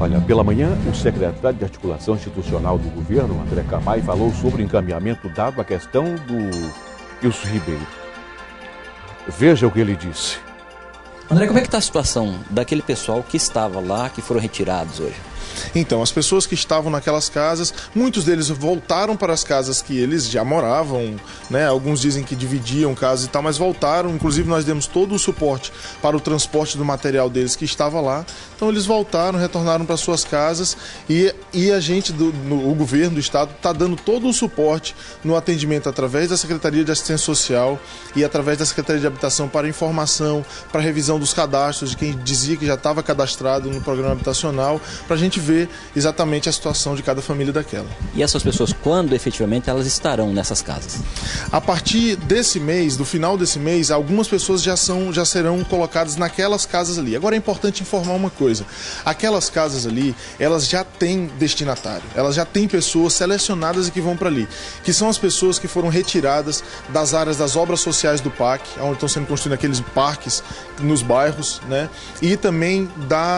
Olha, pela manhã, o secretário de Articulação Institucional do Governo, André Camai, falou sobre o encaminhamento dado à questão do Ilso Ribeiro. Veja o que ele disse. André, como é que está a situação daquele pessoal que estava lá, que foram retirados hoje? Então, as pessoas que estavam naquelas casas, muitos deles voltaram para as casas que eles já moravam, né? Alguns dizem que dividiam casas e tal, mas voltaram. Inclusive, nós demos todo o suporte para o transporte do material deles que estava lá. Então, eles voltaram, retornaram para suas casas e a gente, o governo do estado, está dando todo o suporte no atendimento através da Secretaria de Assistência Social e através da Secretaria de Habitação para informação, para revisão dos cadastros, de quem dizia que já estava cadastrado no programa habitacional, para a gente ver exatamente a situação de cada família daquela. E essas pessoas, quando efetivamente elas estarão nessas casas? A partir desse mês, do final desse mês, algumas pessoas já serão colocadas naquelas casas ali. Agora é importante informar uma coisa. Aquelas casas ali, elas já têm destinatário, elas já têm pessoas selecionadas e que vão para ali, que são as pessoas que foram retiradas das áreas das obras sociais do PAC, onde estão sendo construídos aqueles parques nos bairros, né? E também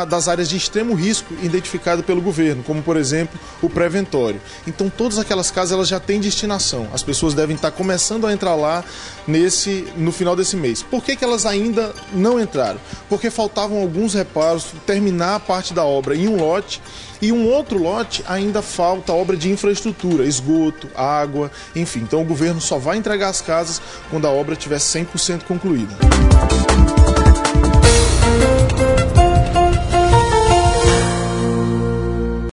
das áreas de extremo risco identificado pelo governo, como por exemplo o preventório. Então todas aquelas casas elas já têm destinação, as pessoas devem estar começando a entrar lá no final desse mês. Por que elas ainda não entraram? Porque faltavam alguns reparos, terminar a parte da obra em um lote e um outro lote ainda falta obra de infraestrutura, esgoto, água, enfim. Então o governo só vai entregar as casas quando a obra estiver 100% concluída.